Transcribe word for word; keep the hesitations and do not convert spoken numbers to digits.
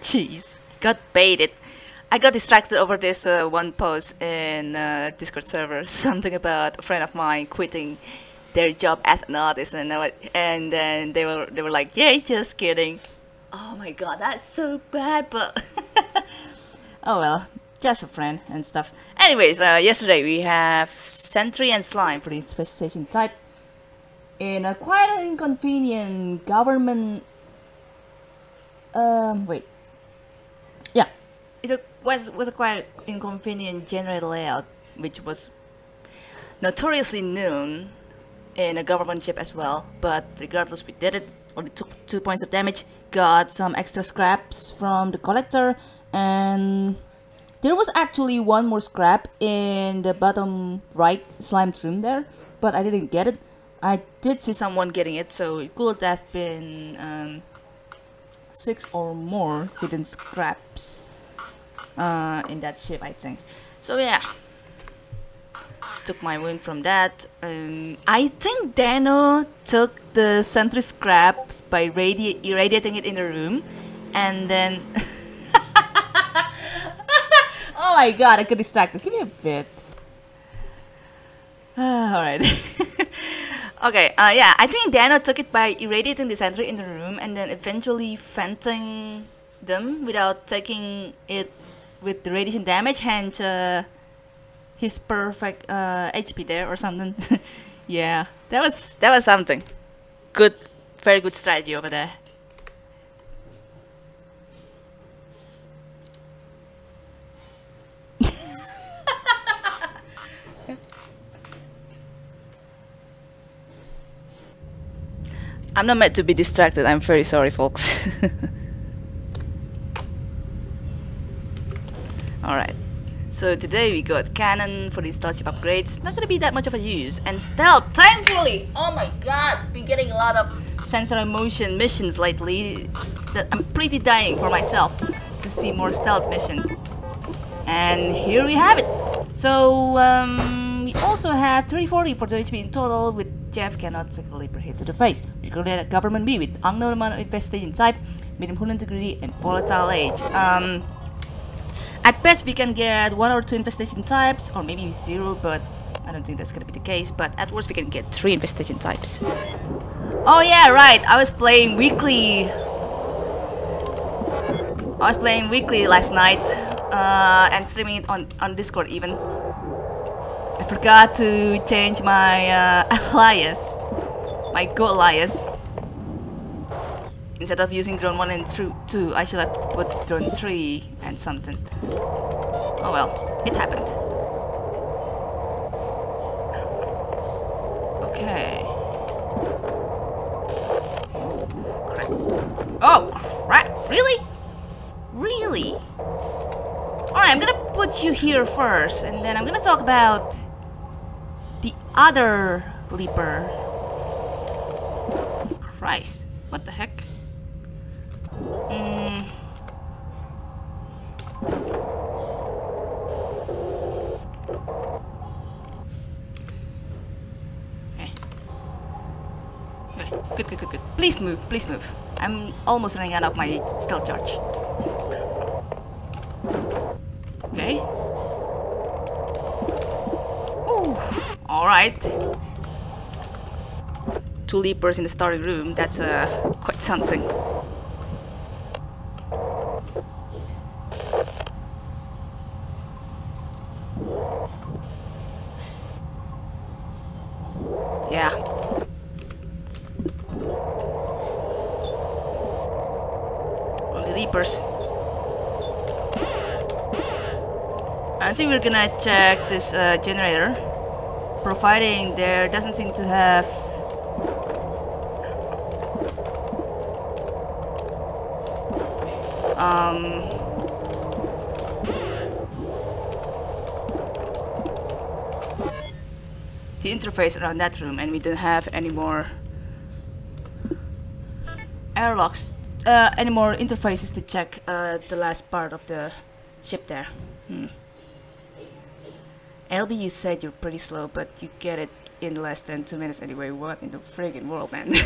Jeez, got baited. I got distracted over this uh, one post in uh, Discord server, something about a friend of mine quitting their job as an artist, and I, and then they were they were like, yeah, just kidding. Oh my god, that's so bad, but oh well, just a friend and stuff. Anyways, uh, yesterday we have Sentry and Slime for the space station type in a quite an inconvenient government. Um, wait. Yeah, it was was a quite inconvenient general layout, which was notoriously known in a government ship as well. But regardless, we did it. Only took two points of damage. Got some extra scraps from the collector, and there was actually one more scrap in the bottom right slime room there, but I didn't get it. I did see someone getting it, so it could have been um, six or more hidden scraps uh, in that ship, I think. So yeah, took my win from that. um, I think Dano took the Sentry scraps by radi irradiating it in the room, and then oh my god, I got distracted. Give me a bit. Uh, alright. Okay, uh, yeah, I think Dano took it by irradiating the Sentry in the room and then eventually venting them without taking it with the radiation damage, hence uh, his perfect uh, H P there or something. Yeah, that was that was something. Good, very good strategy over there. I'm not meant to be distracted, I'm very sorry folks. Alright, so today we got Cannon for the Stealth ship upgrades, not gonna be that much of a use, and Stealth, thankfully! Oh my god, been getting a lot of sensor motion missions lately that I'm pretty dying for myself to see more Stealth missions. And here we have it! So, um, we also had three forty for the H P in total with Jeff cannot secretly per hit to the face. We created a government B with unknown amount of investigation type, medium human integrity, and volatile age. Um, at best, we can get one or two investigation types, or maybe zero, but I don't think that's gonna be the case. But at worst, we can get three investigation types. Oh yeah, right. I was playing weekly. I was playing weekly last night uh, and streaming it on on Discord even. I forgot to change my uh, alias, my go alias. Instead of using drone one and two, I should have put drone three and something. Oh well, it happened. Okay. Oh crap. Oh crap, really? Really? Alright, I'm gonna put you here first, and then I'm gonna talk about the other leaper. Christ, what the heck? Mm. Okay. Okay. Good, good, good, good. Please move, please move. I'm almost running out of my stealth charge. Okay. Alright. Two leapers in the starting room, that's uh, quite something. Yeah. Only leapers. I think we're gonna check this uh, generator, providing there doesn't seem to have um, the interface around that room, and we don't have any more airlocks, uh, any more interfaces to check uh, the last part of the ship there. Hmm. L B, you said you're pretty slow, but you get it in less than two minutes anyway. What in the friggin' world, man?